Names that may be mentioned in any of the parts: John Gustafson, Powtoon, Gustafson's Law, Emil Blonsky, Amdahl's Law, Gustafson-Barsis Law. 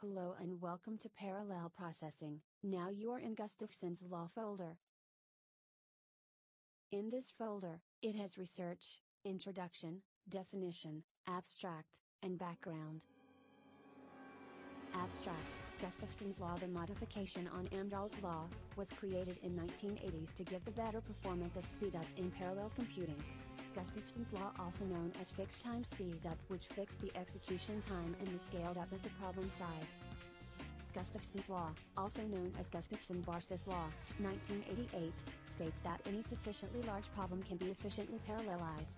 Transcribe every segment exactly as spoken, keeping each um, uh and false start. Hello and welcome to Parallel Processing. Now you are in Gustafson's Law folder. In this folder, it has research, introduction, definition, abstract, and background. Abstract. Gustafson's Law, the modification on Amdahl's Law, was created in nineteen eighties to give the better performance of speedup in parallel computing. Gustafson's Law, also known as fixed time speedup, which fixed the execution time and the scaled up of the problem size. Gustafson's Law, also known as Gustafson-Barsis Law, nineteen eighty-eight, states that any sufficiently large problem can be efficiently parallelized.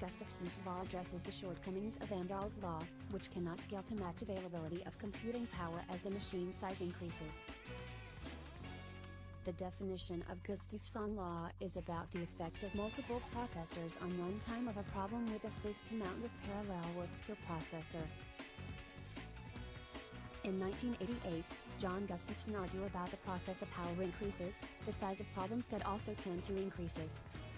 Gustafson's Law addresses the shortcomings of Amdahl's Law, which cannot scale to match availability of computing power as the machine size increases. The definition of Gustafson law is about the effect of multiple processors on one time of a problem with a fixed amount of parallel work per processor. In nineteen eighty-eight, John Gustafson argued about the processor power increases, the size of problems that also tend to increases.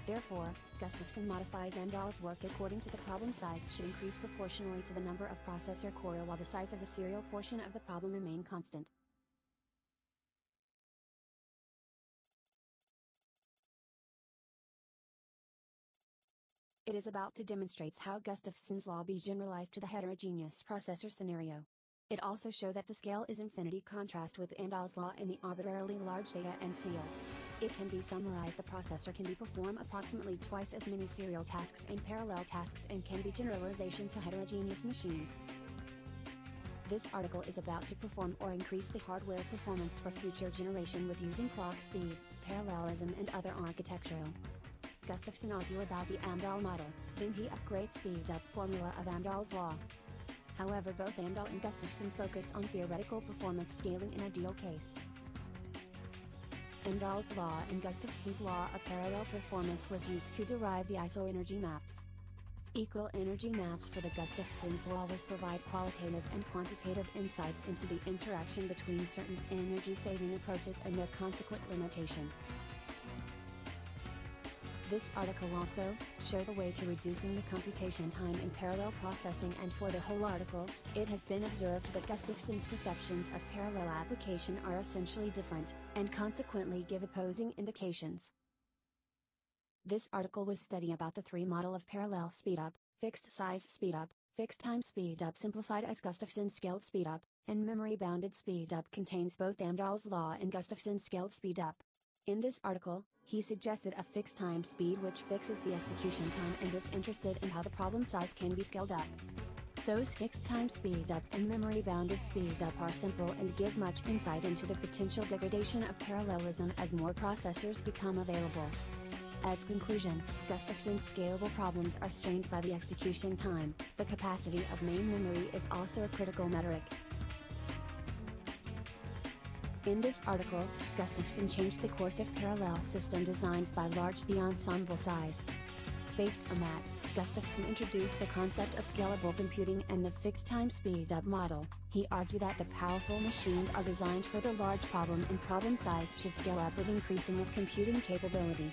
Therefore, Gustafson modifies Amdahl's work according to the problem size should increase proportionally to the number of processor core while the size of the serial portion of the problem remain constant. It is about to demonstrates how Gustafson's law be generalized to the heterogeneous processor scenario. It also show that the scale is infinity contrast with Amdahl's law in the arbitrarily large data and seal. It can be summarized the processor can be perform approximately twice as many serial tasks and parallel tasks and can be generalization to heterogeneous machine. This article is about to perform or increase the hardware performance for future generation with using clock speed, parallelism and other architectural. Gustafson argue about the Amdahl model, then he upgrades speed-up formula of Amdahl's law. However, both Amdahl and Gustafson focus on theoretical performance scaling in ideal case. Amdahl's law and Gustafson's law of parallel performance was used to derive the isoenergy maps. Equal energy maps for the Gustafson's law was provide qualitative and quantitative insights into the interaction between certain energy-saving approaches and their consequent limitation. This article also showed the way to reducing the computation time in parallel processing, and for the whole article, it has been observed that Gustafson's perceptions of parallel application are essentially different, and consequently give opposing indications. This article was study about the three model of parallel speedup, fixed size speedup, fixed time speedup simplified as Gustafson's scaled speedup, and memory-bounded speedup contains both Amdahl's law and Gustafson's scaled speedup. In this article, he suggested a fixed time speed which fixes the execution time and it's interested in how the problem size can be scaled up. Those fixed time speedup and memory bounded speedup are simple and give much insight into the potential degradation of parallelism as more processors become available. As conclusion, Gustafson's scalable problems are strained by the execution time, the capacity of main memory is also a critical metric. In this article, Gustafson changed the course of parallel system designs by large the ensemble size. Based on that, Gustafson introduced the concept of scalable computing and the fixed time speedup model. He argued that the powerful machines are designed for the large problem and problem size should scale up with increasing of computing capability.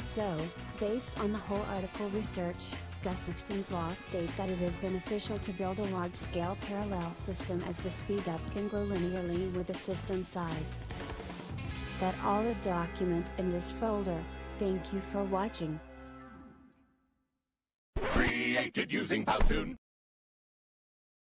So, based on the whole article research, Gustafson's law states that it is beneficial to build a large-scale parallel system as the speedup can grow linearly with the system size. That all the document in this folder. Thank you for watching. Created using Powtoon.